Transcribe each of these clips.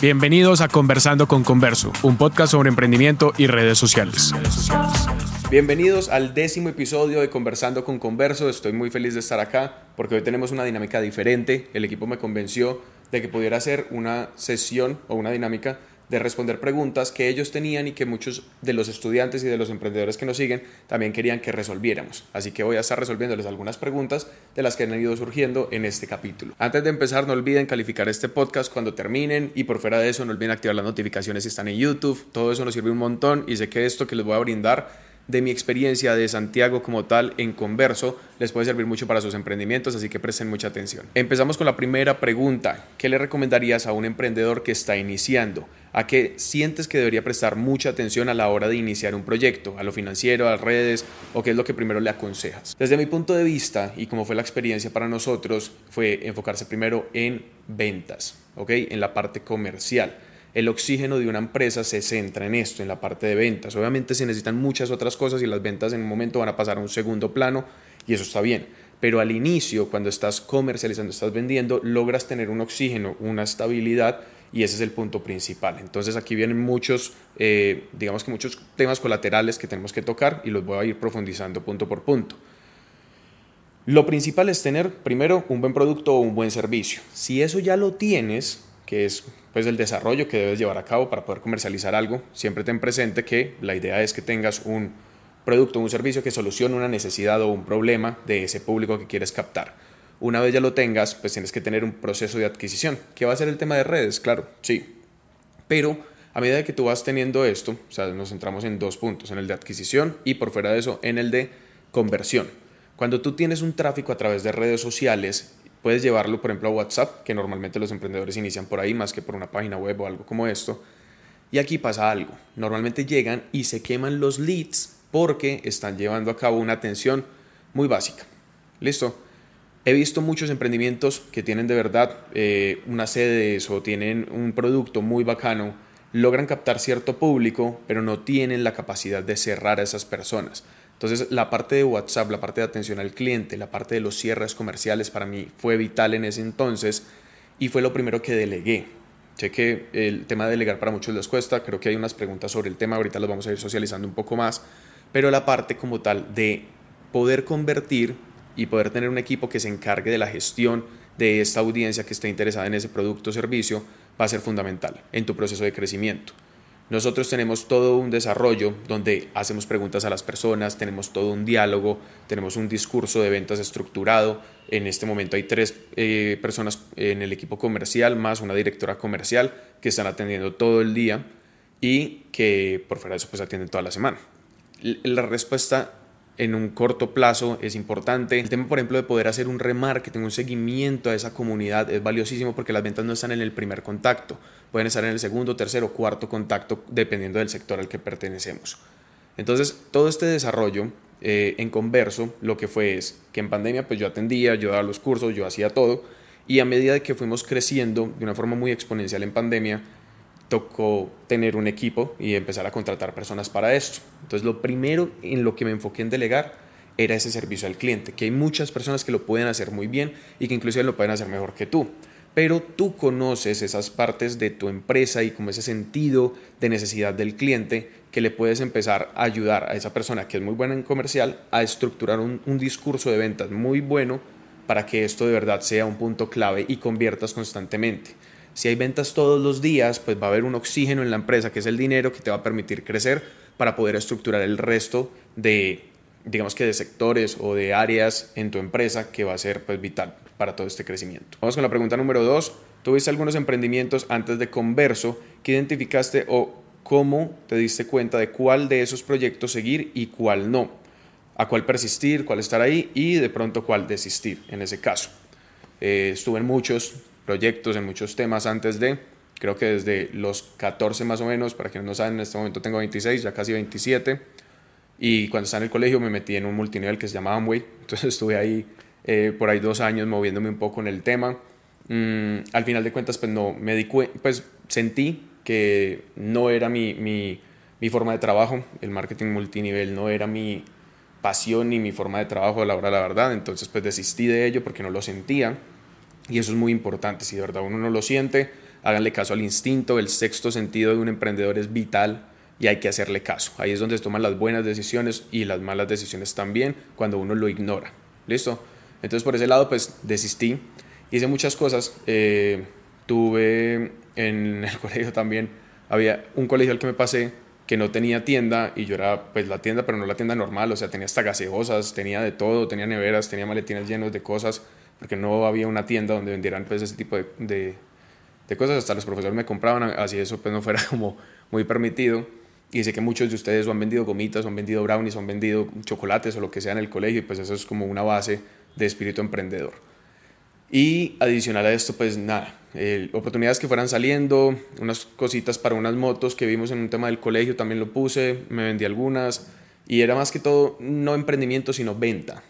Bienvenidos a Conversando con Converzzo, un podcast sobre emprendimiento y redes sociales. Bienvenidos al 10º episodio de Conversando con Converzzo. Estoy muy feliz de estar acá porque hoy tenemos una dinámica diferente. El equipo me convenció de que pudiera hacer una sesión o una dinámica de responder preguntas que ellos tenían y que muchos de los estudiantes y de los emprendedores que nos siguen también querían que resolviéramos. Así que voy a estar resolviéndoles algunas preguntas de las que han ido surgiendo en este capítulo. Antes de empezar, no olviden calificar este podcast cuando terminen y por fuera de eso no olviden activar las notificaciones si están en YouTube. Todo eso nos sirve un montón y sé que esto que les voy a brindar de mi experiencia de Santiago como tal en Converzzo les puede servir mucho para sus emprendimientos, así que presten mucha atención. Empezamos con la primera pregunta. ¿Qué le recomendarías a un emprendedor que está iniciando? ¿A qué sientes que debería prestar mucha atención a la hora de iniciar un proyecto? ¿A lo financiero, a las redes? ¿O qué es lo que primero le aconsejas? Desde mi punto de vista, y como fue la experiencia para nosotros, fue enfocarse primero en ventas, ¿ok? En la parte comercial. El oxígeno de una empresa se centra en esto, en la parte de ventas. Obviamente se necesitan muchas otras cosas y las ventas en un momento van a pasar a un segundo plano y eso está bien. Pero al inicio, cuando estás comercializando, estás vendiendo, logras tener un oxígeno, una estabilidad y ese es el punto principal. Entonces aquí vienen muchos, digamos que muchos temas colaterales que tenemos que tocar y los voy a ir profundizando punto por punto. Lo principal es tener primero un buen producto o un buen servicio. Si eso ya lo tienes, que es pues el desarrollo que debes llevar a cabo para poder comercializar algo, siempre ten presente que la idea es que tengas un producto o un servicio que solucione una necesidad o un problema de ese público que quieres captar. Una vez ya lo tengas, pues tienes que tener un proceso de adquisición, que va a ser el tema de redes, claro, sí. Pero a medida que tú vas teniendo esto, o sea, nos centramos en dos puntos, en el de adquisición y por fuera de eso, en el de conversión. Cuando tú tienes un tráfico a través de redes sociales, puedes llevarlo, por ejemplo, a WhatsApp, que normalmente los emprendedores inician por ahí más que por una página web o algo como esto. Y aquí pasa algo. Normalmente llegan y se queman los leads porque están llevando a cabo una atención muy básica. ¿Listo? He visto muchos emprendimientos que tienen de verdad una sede de eso, tienen un producto muy bacano, logran captar cierto público, pero no tienen la capacidad de cerrar a esas personas. Entonces la parte de WhatsApp, la parte de atención al cliente, la parte de los cierres comerciales para mí fue vital en ese entonces y fue lo primero que delegué. Sé que el tema de delegar para muchos les cuesta, creo que hay unas preguntas sobre el tema, ahorita las vamos a ir socializando un poco más, pero la parte como tal de poder convertir y poder tener un equipo que se encargue de la gestión de esta audiencia que esté interesada en ese producto o servicio va a ser fundamental en tu proceso de crecimiento. Nosotros tenemos todo un desarrollo donde hacemos preguntas a las personas, tenemos todo un diálogo, tenemos un discurso de ventas estructurado. En este momento hay 3 personas en el equipo comercial, más una directora comercial que están atendiendo todo el día y que por fuera de eso pues atienden toda la semana. La respuesta en un corto plazo es importante. El tema, por ejemplo, de poder hacer un remarketing, un seguimiento a esa comunidad es valiosísimo porque las ventas no están en el primer contacto. Pueden estar en el segundo, tercero, cuarto contacto, dependiendo del sector al que pertenecemos. Entonces, todo este desarrollo en Converzzo, lo que fue es que en pandemia pues yo atendía, yo daba los cursos, yo hacía todo. Y a medida que fuimos creciendo de una forma muy exponencial en pandemia, tocó tener un equipo y empezar a contratar personas para esto. Entonces, lo primero en lo que me enfoqué en delegar era ese servicio al cliente, que hay muchas personas que lo pueden hacer muy bien y que inclusive lo pueden hacer mejor que tú. Pero tú conoces esas partes de tu empresa y como ese sentido de necesidad del cliente que le puedes empezar a ayudar a esa persona que es muy buena en comercial a estructurar un discurso de ventas muy bueno para que esto de verdad sea un punto clave y conviertas constantemente. Si hay ventas todos los días, pues va a haber un oxígeno en la empresa que es el dinero que te va a permitir crecer para poder estructurar el resto de, digamos que de sectores o de áreas en tu empresa que va a ser pues vital para todo este crecimiento. Vamos con la pregunta número 2. ¿Tuviste algunos emprendimientos antes de Converzzo que identificaste o cómo te diste cuenta de cuál de esos proyectos seguir y cuál no? ¿A cuál persistir, cuál estar ahí y de pronto cuál desistir en ese caso? Estuve en muchos proyectos, en muchos temas antes de, creo que desde los 14 más o menos, para quienes no saben, en este momento tengo 26, ya casi 27. Y cuando estaba en el colegio me metí en un multinivel que se llama Amway, entonces estuve ahí por ahí 2 años moviéndome un poco en el tema. Al final de cuentas pues no me di cuenta, pues sentí que no era mi forma de trabajo, el marketing multinivel no era mi pasión ni mi forma de trabajo a la hora de la verdad, entonces pues desistí de ello porque no lo sentía y eso es muy importante, si de verdad uno no lo siente háganle caso al instinto, el sexto sentido de un emprendedor es vital y hay que hacerle caso. Ahí es donde se toman las buenas decisiones y las malas decisiones también cuando uno lo ignora. ¿Listo? Entonces por ese lado pues desistí, hice muchas cosas, tuve en el colegio también, había un colegio al que me pasé que no tenía tienda y yo era pues la tienda, pero no la tienda normal, o sea, tenía hasta gaseosas, tenía de todo, tenía neveras, tenía maletines llenos de cosas, porque no había una tienda donde vendieran pues ese tipo de cosas, hasta los profesores me compraban, así eso pues no fuera como muy permitido. Y sé que muchos de ustedes o han vendido gomitas, o han vendido brownies, o han vendido chocolates o lo que sea en el colegio, y pues eso es como una base de espíritu emprendedor. Y adicional a esto, pues nada, oportunidades que fueran saliendo, unas cositas para unas motos que vimos en un tema del colegio, también lo puse, me vendí algunas, y era más que todo no emprendimiento, sino venta.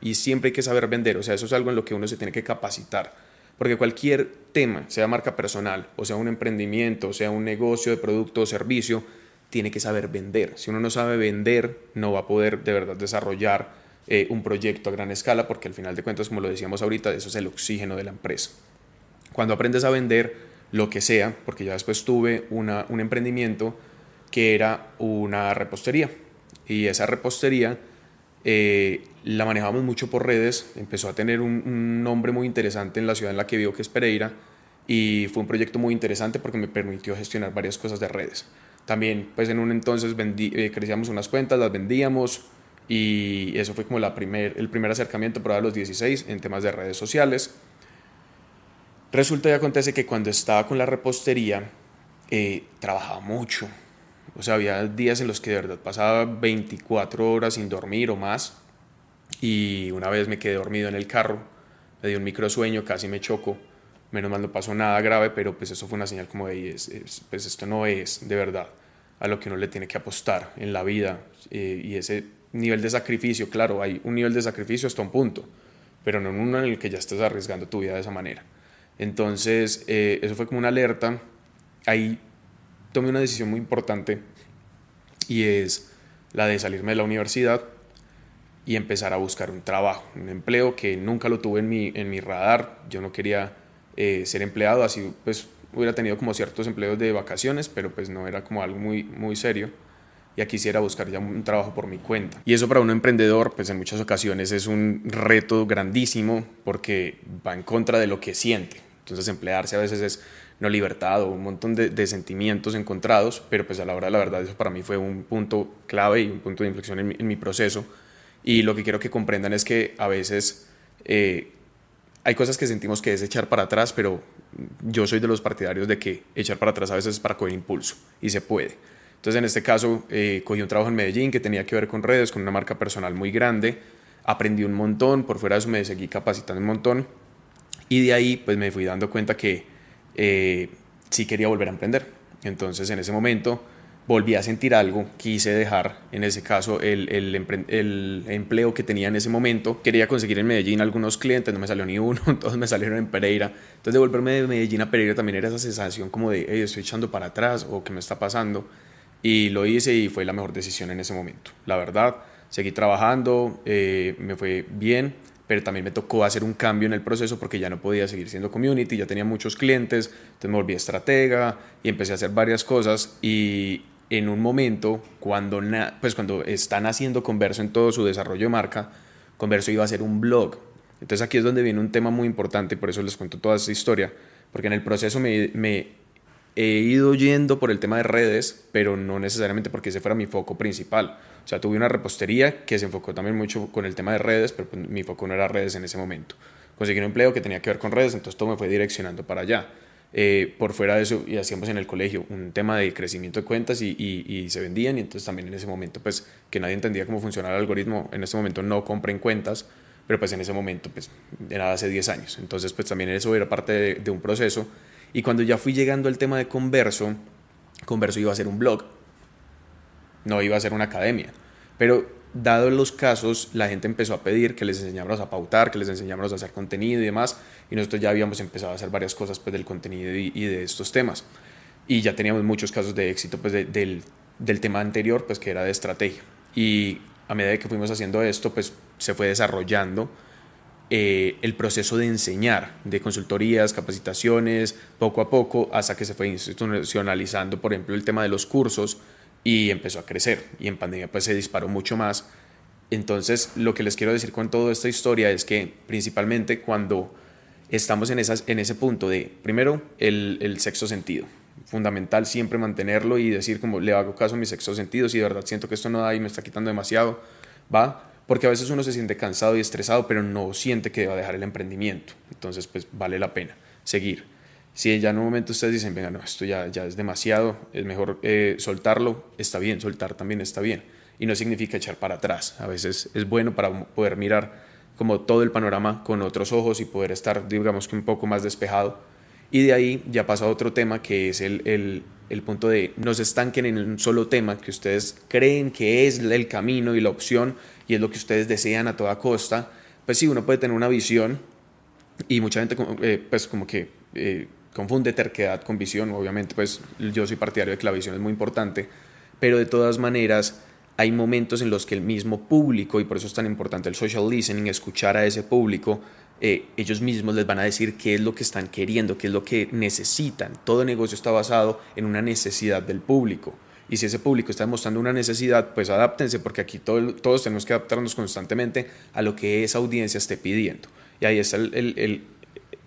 Y siempre hay que saber vender, o sea, eso es algo en lo que uno se tiene que capacitar, porque cualquier tema, sea marca personal, o sea un emprendimiento, o sea un negocio de producto o servicio, tiene que saber vender. Si uno no sabe vender, no va a poder de verdad desarrollar un proyecto a gran escala, porque al final de cuentas, como lo decíamos ahorita, eso es el oxígeno de la empresa. Cuando aprendes a vender lo que sea, porque ya después tuve un emprendimiento que era una repostería, y esa repostería la manejamos mucho por redes, empezó a tener un nombre muy interesante en la ciudad en la que vivo, que es Pereira, y fue un proyecto muy interesante porque me permitió gestionar varias cosas de redes. También pues en un entonces crecíamos unas cuentas, las vendíamos, y eso fue como el primer acercamiento, probablemente a los 16, en temas de redes sociales. Resulta y acontece que cuando estaba con la repostería, trabajaba mucho. O sea, había días en los que de verdad pasaba 24 horas sin dormir o más. Y una vez me quedé dormido en el carro, me dio un microsueño, casi me chocó. Menos mal no pasó nada grave, pero pues eso fue una señal como de, pues esto no es de verdad a lo que uno le tiene que apostar en la vida, y ese nivel de sacrificio, claro, hay un nivel de sacrificio hasta un punto, pero no en uno en el que ya estás arriesgando tu vida de esa manera. Entonces eso fue como una alerta. Ahí tomé una decisión muy importante, y es la de salirme de la universidad y empezar a buscar un trabajo, un empleo que nunca lo tuve en mi radar. Yo no quería ser empleado, así pues hubiera tenido como ciertos empleos de vacaciones, pero pues no era como algo muy, muy serio. Ya quisiera buscar ya un trabajo por mi cuenta. Y eso para un emprendedor, pues en muchas ocasiones es un reto grandísimo porque va en contra de lo que siente. Entonces emplearse a veces es no libertad o un montón de sentimientos encontrados, pero pues a la hora de la verdad eso para mí fue un punto clave y un punto de inflexión en mi proceso. Y lo que quiero que comprendan es que a veces hay cosas que sentimos que es echar para atrás, pero yo soy de los partidarios de que echar para atrás a veces es para coger impulso y se puede. Entonces en este caso cogí un trabajo en Medellín que tenía que ver con redes, con una marca personal muy grande, aprendí un montón, por fuera de eso me seguí capacitando un montón, y de ahí pues me fui dando cuenta que sí quería volver a emprender. Entonces en ese momento volví a sentir algo, quise dejar en ese caso el empleo que tenía en ese momento, quería conseguir en Medellín algunos clientes, no me salió ni uno, todos me salieron en Pereira. Entonces devolverme de Medellín a Pereira también era esa sensación como de estoy echando para atrás o qué me está pasando. Y lo hice y fue la mejor decisión en ese momento. La verdad, seguí trabajando, me fue bien, pero también me tocó hacer un cambio en el proceso porque ya no podía seguir siendo community, ya tenía muchos clientes, entonces me volví estratega y empecé a hacer varias cosas. Y en un momento, cuando están haciendo Converzzo en todo su desarrollo de marca, Converzzo iba a hacer un blog. Entonces aquí es donde viene un tema muy importante, por eso les cuento toda esta historia, porque en el proceso he ido yendo por el tema de redes, pero no necesariamente porque ese fuera mi foco principal. O sea, tuve una repostería que se enfocó también mucho con el tema de redes, pero mi foco no era redes en ese momento. Conseguí un empleo que tenía que ver con redes, entonces todo me fue direccionando para allá. Por fuera de eso, y hacíamos en el colegio un tema de crecimiento de cuentas y se vendían, y entonces también en ese momento, pues, que nadie entendía cómo funcionaba el algoritmo. En ese momento no compren cuentas, pero pues en ese momento, pues, era hace 10 años. Entonces, pues, también eso era parte de un proceso. Y cuando ya fui llegando al tema de Converzzo, Converzzo iba a ser un blog, no iba a ser una academia. Pero dado los casos, la gente empezó a pedir que les enseñáramos a pautar, que les enseñáramos a hacer contenido y demás. Y nosotros ya habíamos empezado a hacer varias cosas pues, del contenido y de estos temas. Y ya teníamos muchos casos de éxito pues, del tema anterior, pues, que era de estrategia. Y a medida que fuimos haciendo esto, pues, se fue desarrollando. el proceso de enseñar, de consultorías, capacitaciones, poco a poco, hasta que se fue institucionalizando, por ejemplo, el tema de los cursos, y empezó a crecer, y en pandemia pues se disparó mucho más. Entonces, lo que les quiero decir con toda esta historia es que principalmente cuando estamos en ese punto de, primero, el sexto sentido, fundamental siempre mantenerlo y decir como le hago caso a mis sexto sentido, si de verdad siento que esto no da y me está quitando demasiado, va. Porque a veces uno se siente cansado y estresado, pero no siente que deba dejar el emprendimiento. Entonces, pues vale la pena seguir. Si ya en un momento ustedes dicen, venga, no, esto ya es demasiado, es mejor soltarlo, está bien, soltar también está bien. Y no significa echar para atrás. A veces es bueno para poder mirar como todo el panorama con otros ojos y poder estar, digamos, que un poco más despejado. Y de ahí ya pasa a otro tema, que es el punto de no se estanquen en un solo tema que ustedes creen que es el camino y la opción y es lo que ustedes desean a toda costa. Pues sí, uno puede tener una visión y mucha gente pues como que confunde terquedad con visión. Obviamente pues yo soy partidario de que la visión es muy importante, pero de todas maneras hay momentos en los que el mismo público, y por eso es tan importante el social listening, escuchar a ese público, ellos mismos les van a decir qué es lo que están queriendo, qué es lo que necesitan. Todo negocio está basado en una necesidad del público. Y si ese público está demostrando una necesidad, pues adáptense, porque aquí todos tenemos que adaptarnos constantemente a lo que esa audiencia esté pidiendo. Y ahí está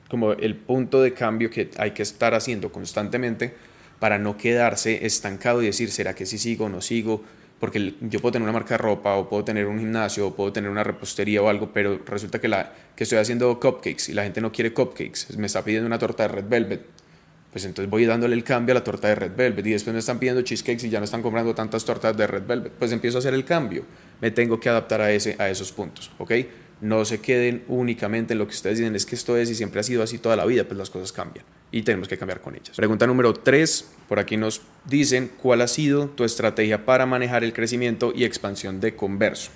como el punto de cambio que hay que estar haciendo constantemente para no quedarse estancado y decir, ¿será que sí sigo o no sigo? Porque yo puedo tener una marca de ropa, o puedo tener un gimnasio, o puedo tener una repostería o algo, pero resulta que estoy haciendo cupcakes y la gente no quiere cupcakes, me está pidiendo una torta de red velvet, pues entonces voy dándole el cambio a la torta de red velvet, y después me están pidiendo cheesecakes y ya no están comprando tantas tortas de red velvet, pues empiezo a hacer el cambio. Me tengo que adaptar a esos puntos, ¿ok? No se queden únicamente en lo que ustedes dicen, es que esto es y siempre ha sido así toda la vida, pues las cosas cambian y tenemos que cambiar con ellas. Pregunta número 3, por aquí nos dicen, ¿cuál ha sido tu estrategia para manejar el crecimiento y expansión de Converzzo?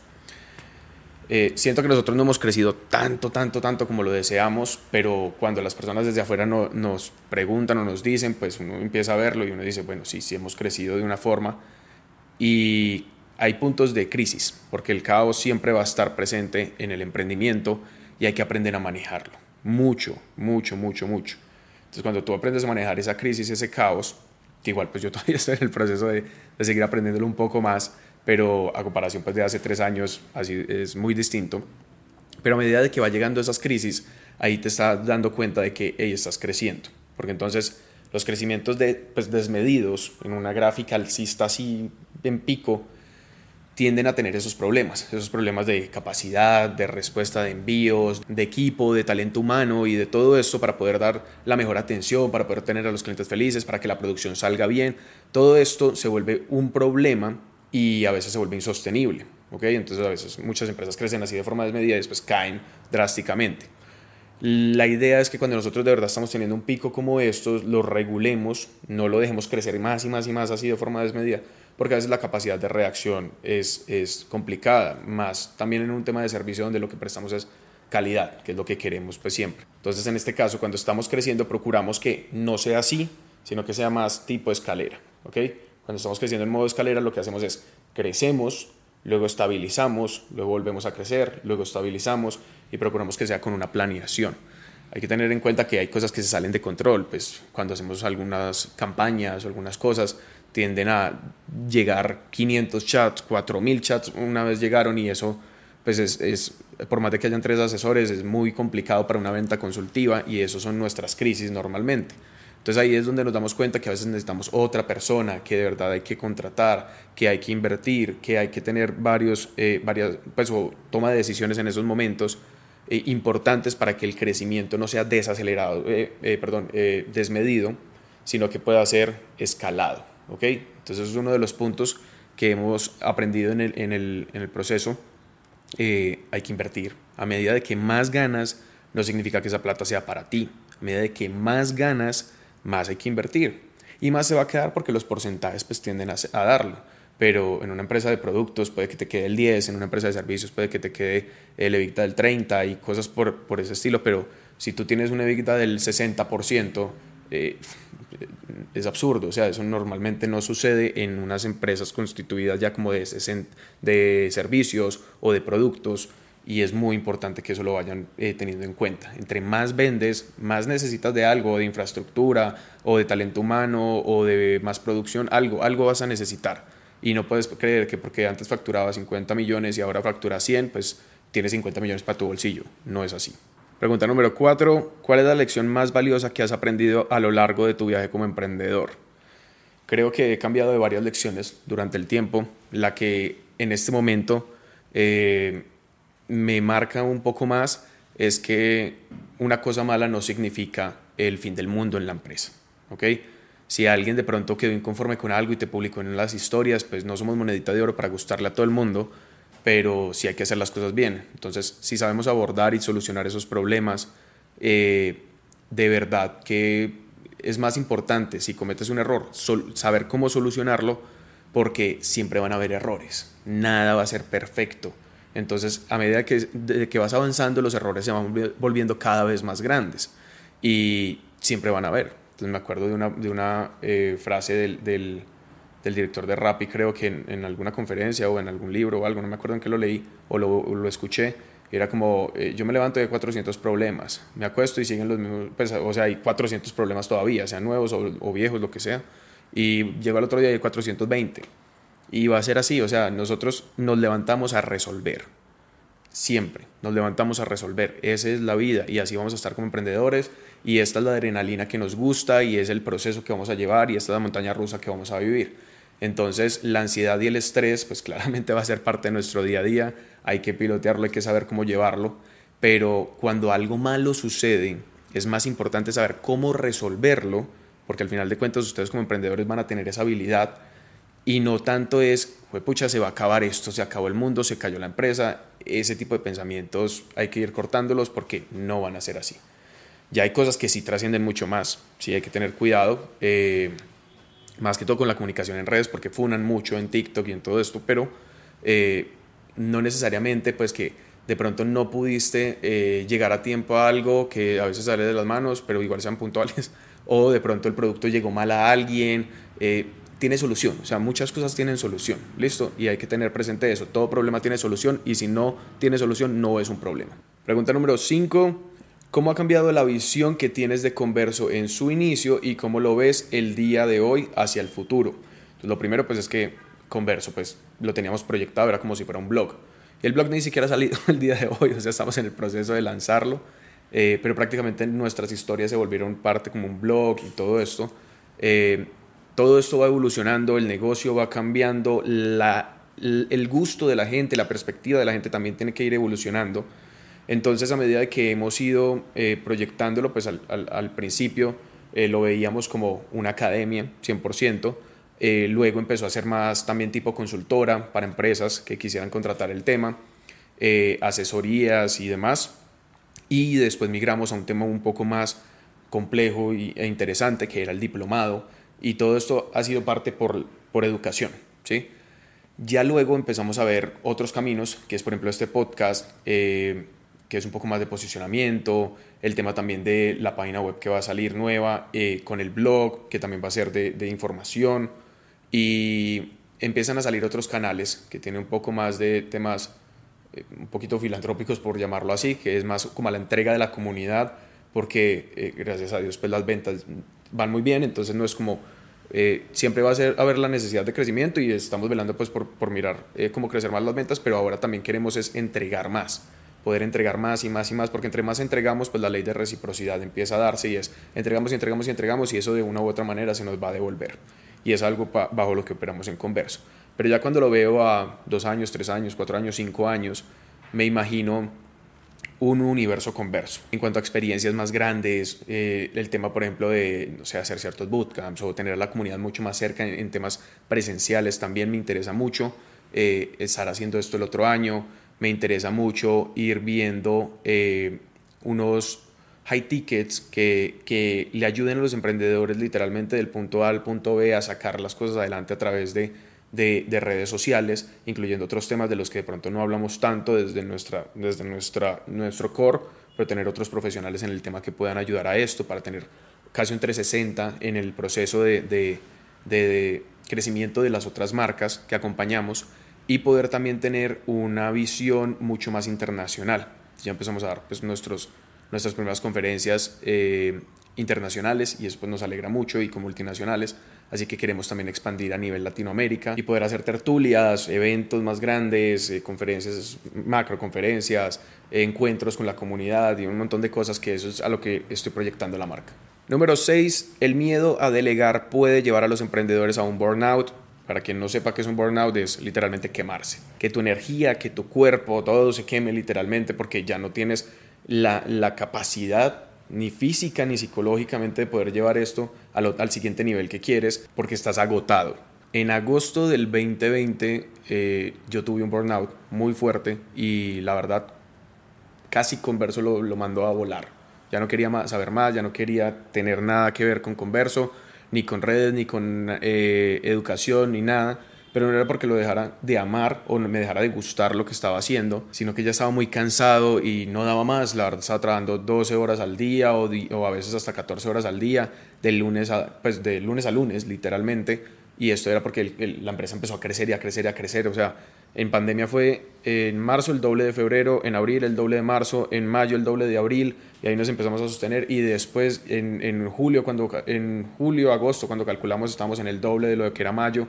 Siento que nosotros no hemos crecido tanto como lo deseamos, pero cuando las personas desde afuera nos preguntan o nos dicen, pues uno empieza a verlo y uno dice, bueno, sí hemos crecido de una forma, y hay puntos de crisis, porque el caos siempre va a estar presente en el emprendimiento y hay que aprender a manejarlo. Mucho. Entonces, cuando tú aprendes a manejar esa crisis, ese caos, que igual pues yo todavía estoy en el proceso de seguir aprendiéndolo un poco más, pero a comparación pues de hace 3 años, así es muy distinto. Pero a medida de que va llegando esas crisis, ahí te estás dando cuenta de que hey, estás creciendo, porque entonces los crecimientos desmedidos en una gráfica alcista así en pico, tienden a tener esos problemas de capacidad, de respuesta de envíos, de equipo, de talento humano y de todo esto para poder dar la mejor atención, para poder tener a los clientes felices, para que la producción salga bien. Todo esto se vuelve un problema y a veces se vuelve insostenible, ¿ok? Entonces a veces muchas empresas crecen así de forma desmedida y después caen drásticamente. La idea es que cuando nosotros de verdad estamos teniendo un pico como estos, lo regulemos, no lo dejemos crecer más así de forma desmedida, porque a veces la capacidad de reacción es complicada, más también en un tema de servicio donde lo que prestamos es calidad, que es lo que queremos pues siempre. Entonces en este caso, cuando estamos creciendo, procuramos que no sea así, sino que sea más tipo escalera, ¿ok? Cuando estamos creciendo en modo escalera, lo que hacemos es crecemos, luego estabilizamos, luego volvemos a crecer, luego estabilizamos y procuramos que sea con una planeación. Hay que tener en cuenta que hay cosas que se salen de control, pues cuando hacemos algunas campañas o algunas cosas, tienden a llegar 500 chats, 4000 chats una vez llegaron, y eso pues es por más de que hayan 3 asesores es muy complicado para una venta consultiva, y eso son nuestras crisis normalmente. Entonces ahí es donde nos damos cuenta que a veces necesitamos otra persona, que de verdad hay que contratar, que hay que invertir, que hay que tener varias pues toma de decisiones en esos momentos importantes para que el crecimiento no sea desmedido, sino que pueda ser escalado. Okay. Entonces es uno de los puntos que hemos aprendido en el proceso. Hay que invertir. A medida de que más ganas, no significa que esa plata sea para ti. A medida de que más ganas, más hay que invertir. Y más se va a quedar porque los porcentajes pues tienden a darlo. Pero en una empresa de productos puede que te quede el 10%, en una empresa de servicios puede que te quede el EBITDA del 30% y cosas por ese estilo. Pero si tú tienes un EBITDA del 60%, es absurdo, o sea, eso normalmente no sucede en unas empresas constituidas ya como de servicios o de productos, y es muy importante que eso lo vayan teniendo en cuenta. Entre más vendes, más necesitas de algo, de infraestructura o de talento humano o de más producción, algo vas a necesitar. Y no puedes creer que porque antes facturaba 50 millones y ahora factura 100, pues tienes 50 millones para tu bolsillo. No es así. Pregunta número 4. ¿Cuál es la lección más valiosa que has aprendido a lo largo de tu viaje como emprendedor? Creo que he cambiado de varias lecciones durante el tiempo. La que en este momento me marca un poco más es que una cosa mala no significa el fin del mundo en la empresa, ¿ok? Si alguien de pronto quedó inconforme con algo y te publicó en las historias, pues no somos monedita de oro para gustarle a todo el mundo, pero sí hay que hacer las cosas bien. Entonces, si sabemos abordar y solucionar esos problemas, de verdad que es más importante, si cometes un error, saber cómo solucionarlo, porque siempre van a haber errores, nada va a ser perfecto. Entonces, a medida que vas avanzando, los errores se van volviendo cada vez más grandes y siempre van a haber. Entonces, me acuerdo de una frase del director de Rappi, creo que en alguna conferencia o en algún libro o algo, no me acuerdo en qué lo leí o lo escuché. Era como, yo me levanto de 400 problemas, me acuesto y siguen los mismos, pues, o sea, hay 400 problemas todavía, sean nuevos o viejos, lo que sea. Y llego al otro día y hay 420. Y va a ser así, o sea, nosotros nos levantamos a resolver, siempre nos levantamos a resolver, esa es la vida y así vamos a estar como emprendedores y esta es la adrenalina que nos gusta y es el proceso que vamos a llevar y esta es la montaña rusa que vamos a vivir. Entonces la ansiedad y el estrés pues claramente va a ser parte de nuestro día a día, hay que pilotearlo, hay que saber cómo llevarlo, pero cuando algo malo sucede es más importante saber cómo resolverlo, porque al final de cuentas ustedes como emprendedores van a tener esa habilidad. Y no tanto es, juepucha, se va a acabar esto, se acabó el mundo, se cayó la empresa. Ese tipo de pensamientos hay que ir cortándolos porque no van a ser así. Ya hay cosas que sí trascienden mucho más. Sí, hay que tener cuidado, más que todo con la comunicación en redes, porque funan mucho en TikTok y en todo esto, pero no necesariamente pues que de pronto no pudiste llegar a tiempo a algo que a veces sale de las manos, pero igual sean puntuales, o de pronto el producto llegó mal a alguien, tiene solución, o sea, muchas cosas tienen solución, ¿listo? Y hay que tener presente eso, todo problema tiene solución y si no tiene solución no es un problema. Pregunta número 5, ¿cómo ha cambiado la visión que tienes de Converzzo en su inicio y cómo lo ves el día de hoy hacia el futuro? Entonces, lo primero pues es que Converzzo pues lo teníamos proyectado, era como si fuera un blog. El blog ni siquiera ha salido el día de hoy, o sea, estamos en el proceso de lanzarlo, pero prácticamente nuestras historias se volvieron parte como un blog y todo esto. Todo esto va evolucionando, el negocio va cambiando, el gusto de la gente, la perspectiva de la gente también tiene que ir evolucionando. Entonces, a medida que hemos ido proyectándolo, pues al principio lo veíamos como una academia, 100%. Luego empezó a ser más también tipo consultora para empresas que quisieran contratar el tema, asesorías y demás. Y después migramos a un tema un poco más complejo e interesante, que era el diplomado. Y todo esto ha sido parte por educación, ¿sí? Ya luego empezamos a ver otros caminos, que es por ejemplo este podcast, que es un poco más de posicionamiento, el tema también de la página web que va a salir nueva, con el blog, que también va a ser de información, y empiezan a salir otros canales que tienen un poco más de temas un poquito filantrópicos, por llamarlo así, que es más como a la entrega de la comunidad, porque gracias a Dios pues las ventas van muy bien, entonces no es como siempre va a haber la necesidad de crecimiento y estamos velando pues por mirar cómo crecer más las ventas, pero ahora también queremos es entregar más, poder entregar más y más y más, porque entre más entregamos pues la ley de reciprocidad empieza a darse y es entregamos y entregamos y entregamos y eso de una u otra manera se nos va a devolver y es algo bajo lo que operamos en Converzzo. Pero ya cuando lo veo a 2 años, 3 años, 4 años, 5 años, me imagino un universo Converzzo. En cuanto a experiencias más grandes, el tema, por ejemplo, de no sé, hacer ciertos bootcamps o tener a la comunidad mucho más cerca en temas presenciales también me interesa mucho. Estar haciendo esto el otro año, me interesa mucho ir viendo unos high tickets que le ayuden a los emprendedores literalmente del punto A al punto B a sacar las cosas adelante a través de redes sociales, incluyendo otros temas de los que de pronto no hablamos tanto desde nuestro core, pero tener otros profesionales en el tema que puedan ayudar a esto para tener casi un 360 en el proceso de crecimiento de las otras marcas que acompañamos y poder también tener una visión mucho más internacional. Ya empezamos a dar pues, nuestras primeras conferencias internacionales y eso pues, nos alegra mucho, y con multinacionales. Así que queremos también expandir a nivel Latinoamérica y poder hacer tertulias, eventos más grandes, conferencias, macroconferencias, encuentros con la comunidad y un montón de cosas, que eso es a lo que estoy proyectando la marca. Número 6. El miedo a delegar puede llevar a los emprendedores a un burnout. Para quien no sepa qué es un burnout, es literalmente quemarse. Que tu energía, que tu cuerpo, todo se queme literalmente porque ya no tienes la capacidad ni física ni psicológicamente de poder llevar esto al siguiente nivel que quieres, porque estás agotado. En agosto del 2020 yo tuve un burnout muy fuerte y la verdad casi Converzzo lo mandó a volar. Ya no quería saber más, ya no quería tener nada que ver con Converzzo, ni con redes, ni con educación, ni nada. Pero no era porque lo dejara de amar o me dejara de gustar lo que estaba haciendo, sino que ya estaba muy cansado y no daba más. La verdad, estaba trabajando 12 horas al día o a veces hasta 14 horas al día, de lunes a lunes, literalmente. Y esto era porque la empresa empezó a crecer y a crecer y a crecer. O sea, en pandemia fue en marzo el doble de febrero, en abril el doble de marzo, en mayo el doble de abril, y ahí nos empezamos a sostener. Y después en julio, agosto, cuando calculamos, estábamos en el doble de lo que era mayo.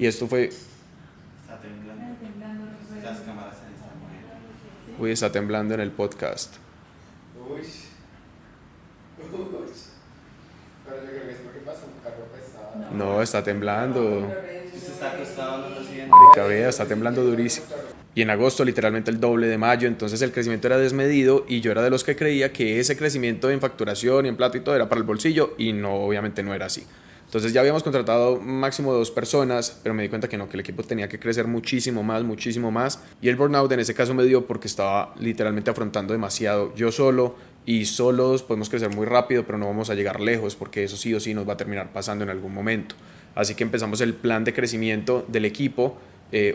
Y esto fue... Está temblando. Las cámaras se están moviendo. Uy, está temblando en el podcast. Uy. Pero yo creo que es porque pasa un carro pesado. No, está temblando. Se está acostado, no lo siento. Marica, está temblando durísimo. Y en agosto literalmente el doble de mayo, entonces el crecimiento era desmedido y yo era de los que creía que ese crecimiento en facturación y en plata y todo era para el bolsillo, y no, obviamente no era así. Entonces ya habíamos contratado máximo 2 personas, pero me di cuenta que no, que el equipo tenía que crecer muchísimo más. Y el burnout en ese caso me dio porque estaba literalmente afrontando demasiado yo solo, y solos podemos crecer muy rápido, pero no vamos a llegar lejos porque eso sí o sí nos va a terminar pasando en algún momento. Así que empezamos el plan de crecimiento del equipo.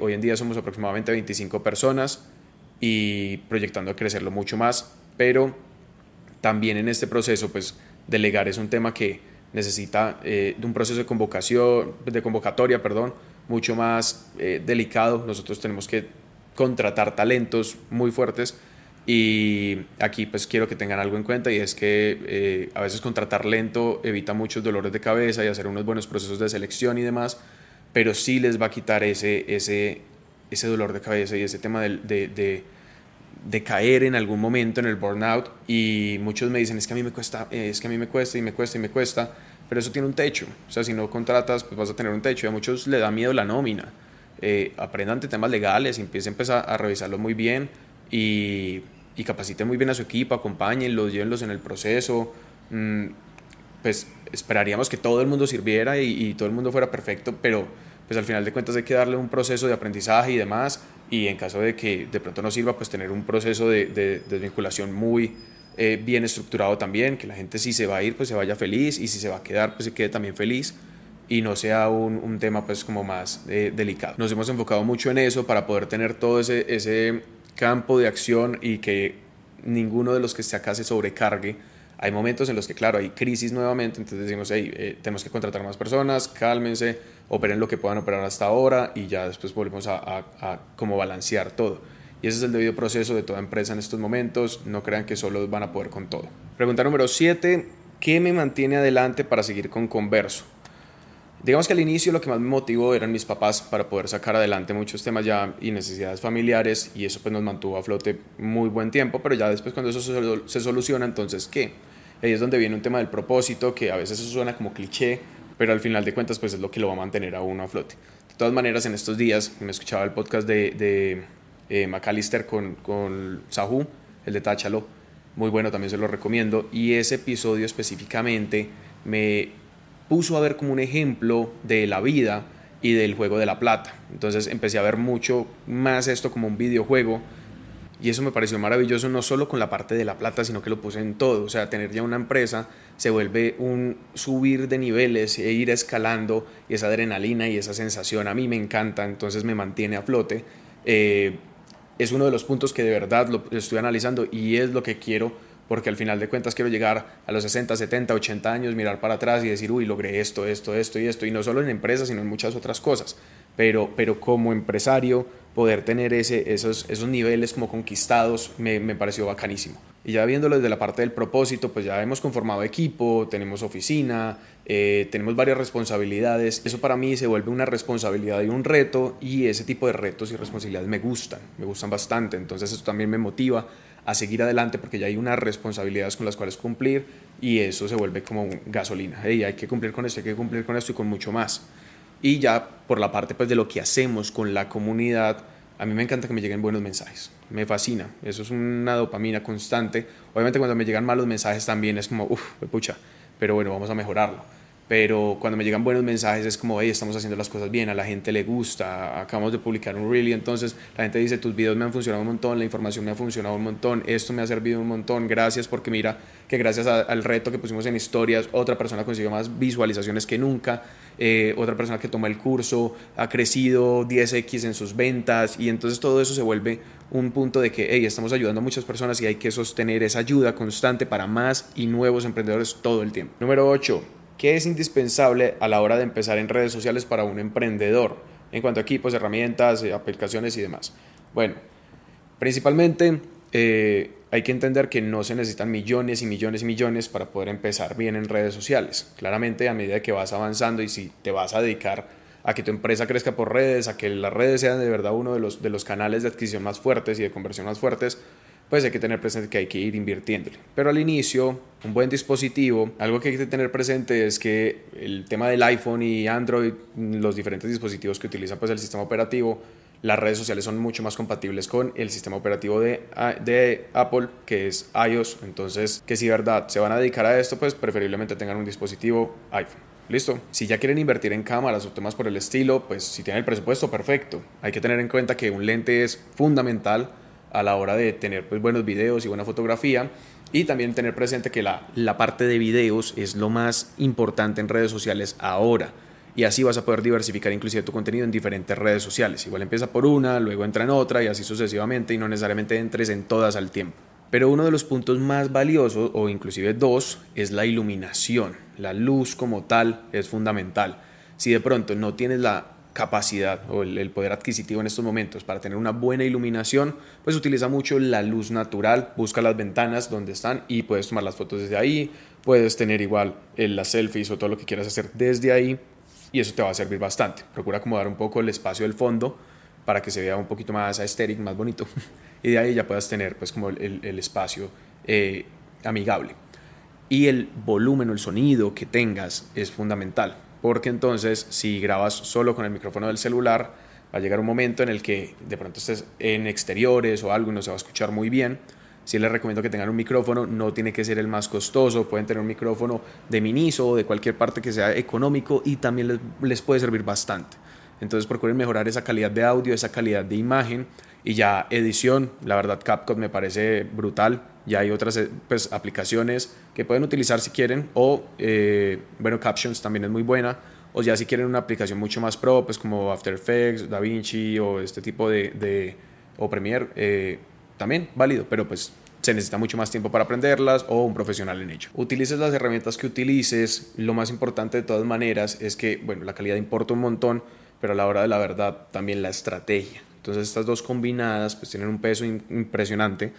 Hoy en día somos aproximadamente 25 personas y proyectando crecerlo mucho más, pero también en este proceso pues delegar es un tema que necesita de un proceso de convocatoria, mucho más delicado. Nosotros tenemos que contratar talentos muy fuertes, y aquí pues quiero que tengan algo en cuenta, y es que a veces contratar lento evita muchos dolores de cabeza y hacer unos buenos procesos de selección y demás, pero sí les va a quitar ese dolor de cabeza y ese tema de caer en algún momento en el burnout. Y muchos me dicen, es que a mí me cuesta, pero eso tiene un techo. O sea, si no contratas pues vas a tener un techo, y a muchos le da miedo la nómina. Aprendan de temas legales, empiecen pues, a revisarlo muy bien y capaciten muy bien a su equipo, acompáñenlos, llévenlos en el proceso. Pues esperaríamos que todo el mundo sirviera y todo el mundo fuera perfecto, pero pues al final de cuentas hay que darle un proceso de aprendizaje y demás, y en caso de que de pronto no sirva, pues tener un proceso de desvinculación muy bien estructurado también, que la gente si se va a ir, pues se vaya feliz, y si se va a quedar, pues se quede también feliz, y no sea un tema pues como más delicado. Nos hemos enfocado mucho en eso para poder tener todo ese campo de acción y que ninguno de los que esté acá se sobrecargue. Hay momentos en los que, claro, hay crisis nuevamente, entonces decimos, hey, tenemos que contratar más personas, cálmense, operen lo que puedan operar hasta ahora, y ya después volvemos a como balancear todo. Y ese es el debido proceso de toda empresa en estos momentos. No crean que solo van a poder con todo. Pregunta número 7. ¿Qué me mantiene adelante para seguir con Converzzo? Digamos que al inicio lo que más me motivó eran mis papás para poder sacar adelante muchos temas ya y necesidades familiares, y eso pues nos mantuvo a flote muy buen tiempo, pero ya después cuando eso se soluciona, entonces ¿qué? Ahí es donde viene un tema del propósito, que a veces eso suena como cliché, pero al final de cuentas pues es lo que lo va a mantener a uno a flote. De todas maneras, en estos días me escuchaba el podcast de McAllister con Sahu, el de Táchalo, muy bueno, también se lo recomiendo, y ese episodio específicamente me puso a ver como un ejemplo de la vida y del juego de la plata. Entonces empecé a ver mucho más esto como un videojuego, y eso me pareció maravilloso, no solo con la parte de la plata, sino que lo puse en todo. O sea, tener ya una empresa se vuelve un subir de niveles e ir escalando, y esa adrenalina y esa sensación a mí me encanta, entonces me mantiene a flote. Es uno de los puntos que de verdad lo estoy analizando y es lo que quiero, porque al final de cuentas quiero llegar a los 60, 70, 80 años, mirar para atrás y decir, uy, logré esto y no solo en empresas, sino en muchas otras cosas. pero como empresario poder tener esos niveles como conquistados me pareció bacanísimo. Y ya viéndolo desde la parte del propósito, pues ya hemos conformado equipo, tenemos oficina, tenemos varias responsabilidades. Eso para mí se vuelve una responsabilidad y un reto, y ese tipo de retos y responsabilidades me gustan bastante. Entonces eso también me motiva a seguir adelante, porque ya hay unas responsabilidades con las cuales cumplir, y eso se vuelve como gasolina. Hey, hay que cumplir con esto, hay que cumplir con esto y con mucho más. Y ya por la parte pues de lo que hacemos con la comunidad, a mí me encanta que me lleguen buenos mensajes, me fascina, eso es una dopamina constante. Obviamente cuando me llegan malos mensajes también es como, pucha, pero bueno, vamos a mejorarlo. Pero cuando me llegan buenos mensajes es como, hey, estamos haciendo las cosas bien, a la gente le gusta, acabamos de publicar un reel, entonces la gente dice, tus videos me han funcionado un montón, la información me ha funcionado un montón, esto me ha servido un montón, gracias, porque mira que gracias al reto que pusimos en historias, otra persona consiguió más visualizaciones que nunca, otra persona que toma el curso ha crecido 10x en sus ventas, y entonces todo eso se vuelve un punto de que, hey, estamos ayudando a muchas personas y hay que sostener esa ayuda constante para más y nuevos emprendedores todo el tiempo. Número 8. ¿Qué es indispensable a la hora de empezar en redes sociales para un emprendedor? En cuanto a equipos, herramientas, aplicaciones y demás. Bueno, principalmente hay que entender que no se necesitan millones y millones y millones para poder empezar bien en redes sociales. Claramente, a medida que vas avanzando y si te vas a dedicar a que tu empresa crezca por redes, a que las redes sean de verdad uno de los canales de adquisición más fuertes y de conversión más fuertes, pues hay que tener presente que hay que ir invirtiéndole. Pero al inicio, un buen dispositivo, algo que hay que tener presente es que el tema del iPhone y Android, los diferentes dispositivos que utilizan pues el sistema operativo, las redes sociales son mucho más compatibles con el sistema operativo de Apple, que es iOS. Entonces, que si de verdad se van a dedicar a esto, pues preferiblemente tengan un dispositivo iPhone. ¿Listo? Si ya quieren invertir en cámaras o temas por el estilo, pues si tienen el presupuesto, perfecto. Hay que tener en cuenta que un lente es fundamental a la hora de tener pues buenos videos y buena fotografía, y también tener presente que la parte de videos es lo más importante en redes sociales ahora, y así vas a poder diversificar inclusive tu contenido en diferentes redes sociales. Igual empieza por una, luego entra en otra y así sucesivamente, y no necesariamente entres en todas al tiempo. Pero uno de los puntos más valiosos, o inclusive dos, es la iluminación. La luz como tal es fundamental. Si de pronto no tienes la capacidad o el poder adquisitivo en estos momentos para tener una buena iluminación, pues utiliza mucho la luz natural, busca las ventanas donde están y puedes tomar las fotos desde ahí, puedes tener igual las selfies o todo lo que quieras hacer desde ahí, y eso te va a servir bastante. Procura acomodar un poco el espacio del fondo para que se vea un poquito más estético, más bonito, y de ahí ya puedas tener pues como el espacio amigable. Y el volumen o el sonido que tengas es fundamental, porque entonces si grabas solo con el micrófono del celular, va a llegar un momento en el que de pronto estés en exteriores o algo y no se va a escuchar muy bien. Sí les recomiendo que tengan un micrófono, no tiene que ser el más costoso, pueden tener un micrófono de Miniso o de cualquier parte que sea económico, y también les puede servir bastante. Entonces procuren mejorar esa calidad de audio, esa calidad de imagen. Y ya edición, la verdad CapCut me parece brutal. Ya hay otras pues aplicaciones que pueden utilizar si quieren, o bueno, Captions también es muy buena, o ya si quieren una aplicación mucho más pro, pues como After Effects, Da Vinci o este tipo o Premiere, también válido, pero pues se necesita mucho más tiempo para aprenderlas o un profesional en ello. Utilices las herramientas que utilices, lo más importante de todas maneras es que, bueno, la calidad importa un montón, pero a la hora de la verdad también la estrategia. Entonces estas dos combinadas pues tienen un peso impresionante.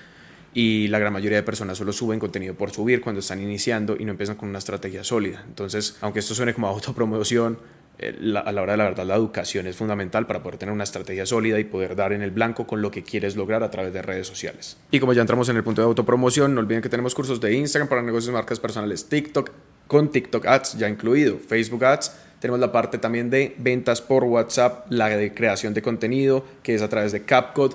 Y la gran mayoría de personas solo suben contenido por subir cuando están iniciando y no empiezan con una estrategia sólida. Entonces, aunque esto suene como autopromoción, a la hora de la verdad la educación es fundamental para poder tener una estrategia sólida y poder dar en el blanco con lo que quieres lograr a través de redes sociales. Y como ya entramos en el punto de autopromoción, no olviden que tenemos cursos de Instagram para negocios y marcas personales, TikTok, con TikTok Ads ya incluido, Facebook Ads. Tenemos la parte también de ventas por WhatsApp, la de creación de contenido, que es a través de CapCut,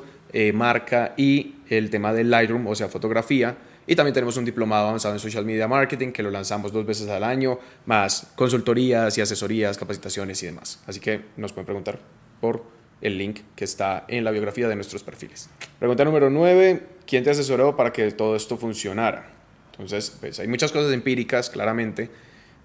marca, y el tema del Lightroom, o sea, fotografía. Y también tenemos un diplomado avanzado en social media marketing que lo lanzamos 2 veces al año, más consultorías y asesorías, capacitaciones y demás. Así que nos pueden preguntar por el link que está en la biografía de nuestros perfiles. Pregunta número 9, ¿quién te asesoró para que todo esto funcionara? Entonces, pues hay muchas cosas empíricas, claramente,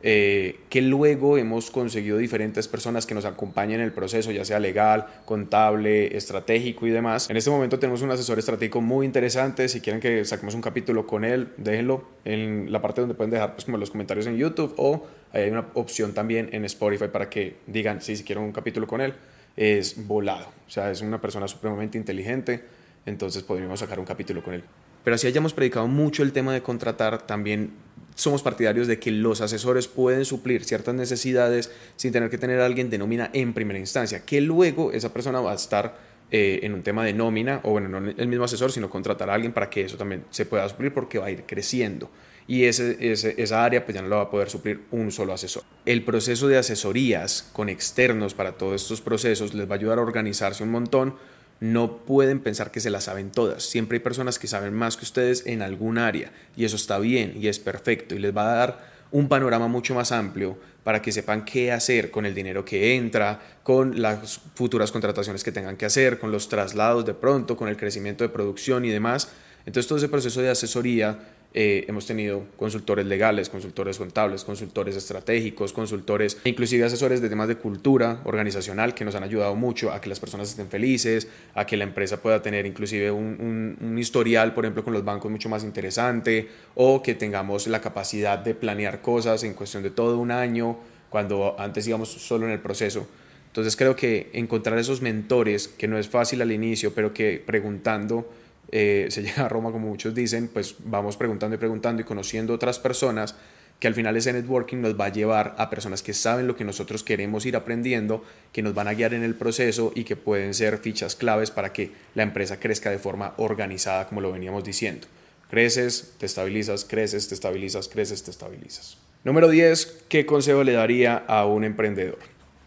que luego hemos conseguido diferentes personas que nos acompañen en el proceso, ya sea legal, contable, estratégico y demás. En este momento tenemos un asesor estratégico muy interesante. Si quieren que saquemos un capítulo con él, déjenlo en la parte donde pueden dejar pues como los comentarios en YouTube, o hay una opción también en Spotify para que digan si quieren un capítulo con él. es volado. O sea, es una persona supremamente inteligente, entonces podríamos sacar un capítulo con él. Pero así hayamos predicado mucho el tema de contratar, también somos partidarios de que los asesores pueden suplir ciertas necesidades sin tener que tener a alguien de nómina en primera instancia, que luego esa persona va a estar en un tema de nómina, o bueno, no el mismo asesor, sino contratar a alguien para que eso también se pueda suplir, porque va a ir creciendo. Y esa área pues ya no la va a poder suplir un solo asesor. El proceso de asesorías con externos para todos estos procesos les va a ayudar a organizarse un montón. No pueden pensar que se las saben todas. Siempre hay personas que saben más que ustedes en algún área, y eso está bien y es perfecto, y les va a dar un panorama mucho más amplio para que sepan qué hacer con el dinero que entra, con las futuras contrataciones que tengan que hacer, con los traslados de pronto, con el crecimiento de producción y demás. Entonces todo ese proceso de asesoría, hemos tenido consultores legales, consultores contables, consultores estratégicos, consultores, inclusive asesores de temas de cultura organizacional, que nos han ayudado mucho a que las personas estén felices, a que la empresa pueda tener inclusive un historial, por ejemplo, con los bancos mucho más interesante, o que tengamos la capacidad de planear cosas en cuestión de todo un año, cuando antes íbamos solo en el proceso. Entonces creo que encontrar esos mentores, que no es fácil al inicio, pero que preguntando se llega a Roma, como muchos dicen, pues vamos preguntando y preguntando y conociendo otras personas, que al final ese networking nos va a llevar a personas que saben lo que nosotros queremos ir aprendiendo, que nos van a guiar en el proceso y que pueden ser fichas claves para que la empresa crezca de forma organizada, como lo veníamos diciendo. Creces, te estabilizas, creces, te estabilizas, creces, te estabilizas. Número 10, ¿qué consejo le daría a un emprendedor?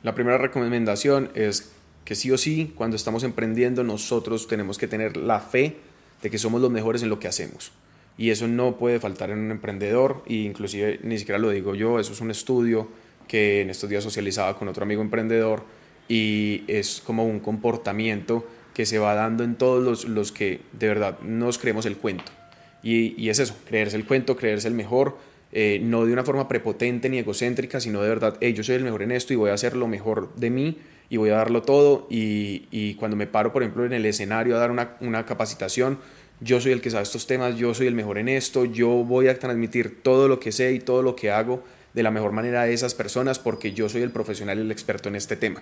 La primera recomendación es que sí o sí, cuando estamos emprendiendo, nosotros tenemos que tener la fe de que somos los mejores en lo que hacemos. Y eso no puede faltar en un emprendedor, e inclusive ni siquiera lo digo yo, eso es un estudio que en estos días socializaba con otro amigo emprendedor, y es como un comportamiento que se va dando en todos los que de verdad nos creemos el cuento. Y es eso, creerse el cuento, creerse el mejor, no de una forma prepotente ni egocéntrica, sino de verdad, hey, yo soy el mejor en esto y voy a hacer lo mejor de mí, y voy a darlo todo, y cuando me paro, por ejemplo, en el escenario a dar una capacitación, yo soy el que sabe estos temas, yo soy el mejor en esto, yo voy a transmitir todo lo que sé y todo lo que hago de la mejor manera a esas personas, porque yo soy el profesional y el experto en este tema.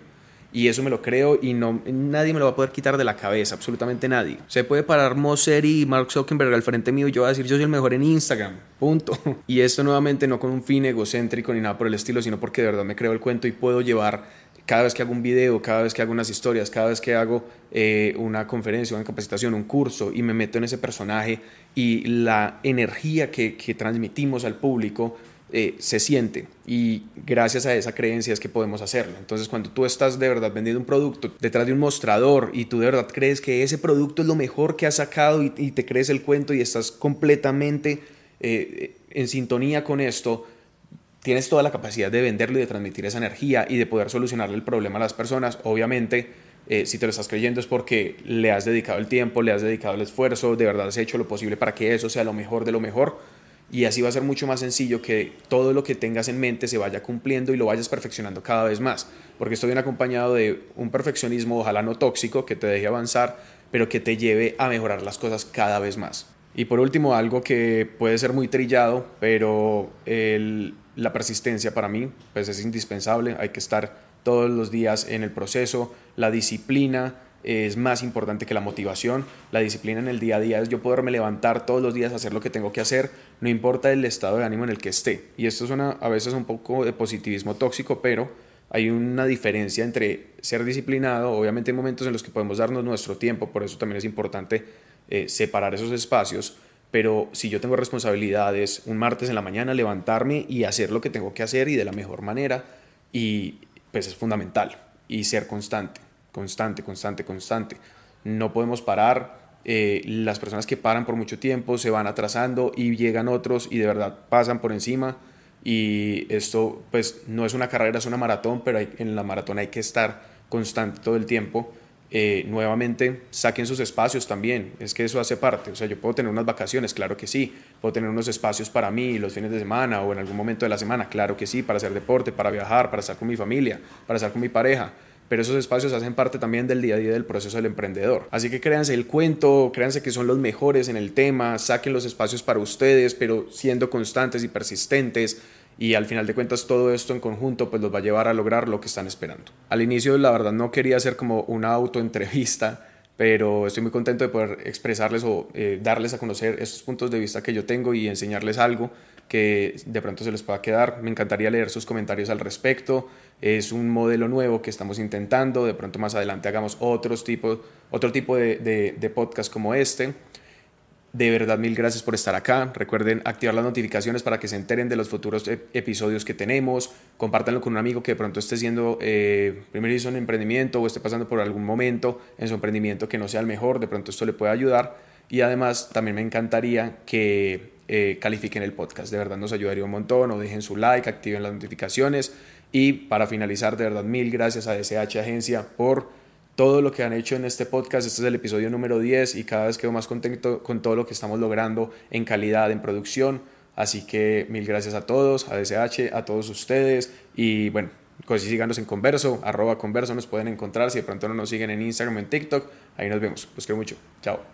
Y eso me lo creo, y no, nadie me lo va a poder quitar de la cabeza, absolutamente nadie. Se puede parar Moseri y Mark Zuckerberg al frente mío y yo voy a decir, yo soy el mejor en Instagram, punto. Y esto nuevamente no con un fin egocéntrico ni nada por el estilo, sino porque de verdad me creo el cuento y puedo llevar, cada vez que hago un video, cada vez que hago unas historias, cada vez que hago una conferencia, una capacitación, un curso, y me meto en ese personaje, y la energía que transmitimos al público se siente, y gracias a esa creencia es que podemos hacerlo. Entonces cuando tú estás de verdad vendiendo un producto detrás de un mostrador y tú de verdad crees que ese producto es lo mejor que has sacado, y te crees el cuento y estás completamente en sintonía con esto, tienes toda la capacidad de venderlo y de transmitir esa energía y de poder solucionarle el problema a las personas. Obviamente, si te lo estás creyendo es porque le has dedicado el tiempo, le has dedicado el esfuerzo, de verdad has hecho lo posible para que eso sea lo mejor de lo mejor, y así va a ser mucho más sencillo que todo lo que tengas en mente se vaya cumpliendo y lo vayas perfeccionando cada vez más, porque esto viene acompañado de un perfeccionismo, ojalá no tóxico, que te deje avanzar, pero que te lleve a mejorar las cosas cada vez más. Y por último, algo que puede ser muy trillado, pero la persistencia para mí pues es indispensable. Hay que estar todos los días en el proceso. La disciplina es más importante que la motivación. La disciplina en el día a día es yo poderme levantar todos los días, hacer lo que tengo que hacer, no importa el estado de ánimo en el que esté. Y esto suena a veces un poco de positivismo tóxico, pero hay una diferencia entre ser disciplinado. Obviamente hay momentos en los que podemos darnos nuestro tiempo, por eso también es importante separar esos espacios. Pero si yo tengo responsabilidades, un martes en la mañana levantarme y hacer lo que tengo que hacer y de la mejor manera, y pues es fundamental, y ser constante, constante, constante, constante. No podemos parar. Las personas que paran por mucho tiempo se van atrasando y llegan otros y de verdad pasan por encima, y esto pues no es una carrera, es una maratón, pero en la maratón hay que estar constante todo el tiempo. Nuevamente, saquen sus espacios también, es que eso hace parte. O sea, yo puedo tener unas vacaciones, claro que sí, puedo tener unos espacios para mí los fines de semana o en algún momento de la semana, claro que sí, para hacer deporte, para viajar, para estar con mi familia, para estar con mi pareja, pero esos espacios hacen parte también del día a día del proceso del emprendedor. Así que créanse el cuento, créanse que son los mejores en el tema, saquen los espacios para ustedes, pero siendo constantes y persistentes, y al final de cuentas todo esto en conjunto pues los va a llevar a lograr lo que están esperando. Al inicio la verdad no quería hacer como una autoentrevista, pero estoy muy contento de poder expresarles o darles a conocer esos puntos de vista que yo tengo y enseñarles algo que de pronto se les pueda quedar. Me encantaría leer sus comentarios al respecto. Es un modelo nuevo que estamos intentando. De pronto más adelante hagamos otro tipo de podcast como este. De verdad, mil gracias por estar acá. Recuerden activar las notificaciones para que se enteren de los futuros episodios que tenemos. Compártanlo con un amigo que de pronto esté siendo primerizo en emprendimiento o esté pasando por algún momento en su emprendimiento que no sea el mejor. De pronto esto le puede ayudar. Y además también me encantaría que califiquen el podcast. De verdad nos ayudaría un montón. O dejen su like, activen las notificaciones. Y para finalizar, de verdad, mil gracias a DCH Agencia por todo lo que han hecho en este podcast. Este es el episodio número 10 y cada vez quedo más contento con todo lo que estamos logrando en calidad, en producción. Así que mil gracias a todos, a DCH, a todos ustedes. Y bueno, pues síganos en Converzzo, @Converzzo nos pueden encontrar. Si de pronto no nos siguen en Instagram o en TikTok, ahí nos vemos. Los quiero mucho. Chao.